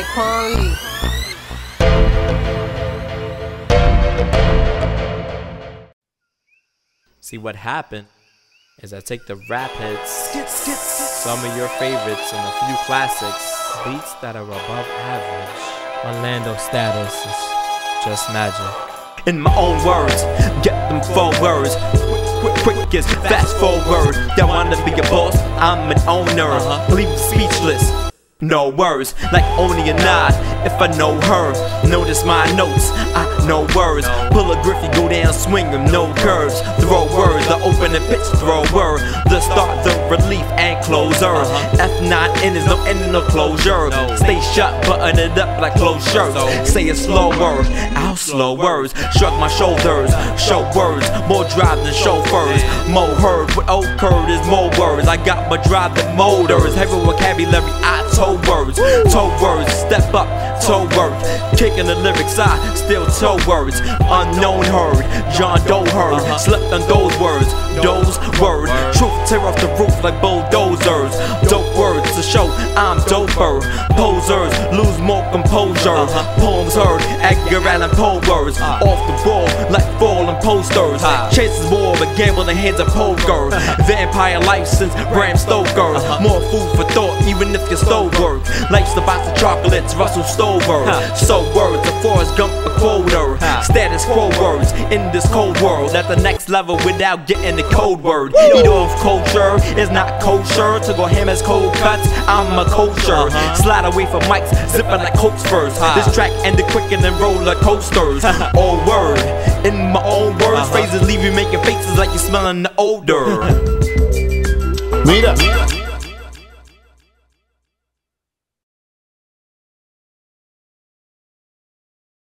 like Conley. See, what happened is I take the rap hits, some of your favorites, and a few classics, beats that are above average. Orlando status is just magic. In my own words, get them forwards. Quick as fast forward. Y'all wanna be a boss? I'm an owner. Leave speechless. No words, like only a nod. If I know her, notice my notes. I know words. Pull a Griffey, go down, swing them, no curves. Throw words, the opening pitch, throw word. The start, the relief, and closer. F9 innings, no ending, no closure. Stay shut, button it up like closed shirts. Say it slower, I'll slow words. Shrug my shoulders, show words. More drive than chauffeurs. More herbs, with old curves, is more words. I got my drive than motors. Heavy vocabulary, I told. Toe words, step up, toe words. Kicking the lyrics, I still toe words. Unknown heard, John Doe heard. Slept on those words. Truth tear off the roof like bulldozers. Dope words to show I'm doper. Posers lose more composure. Poems heard, Edgar Allan Poe words. Off the wall like fallen posters. Chances more, but gambling hands of poker. Vampire license, Bram Stoker. More food for thought, even if you're sober. Life's a box of chocolates, Russell Stover. So words, a Forrest Gump, a quoter. Status quo words in this cold world. At the next level without getting the code word. Eat off culture, it's not kosher. To go ham as cold cuts, I'm a culture. Slide away from mics, zipping like coats first. This track ended quicker than roller coasters. All word, in my own words. Phrases leave you making faces like you're smelling the odor. Meet up.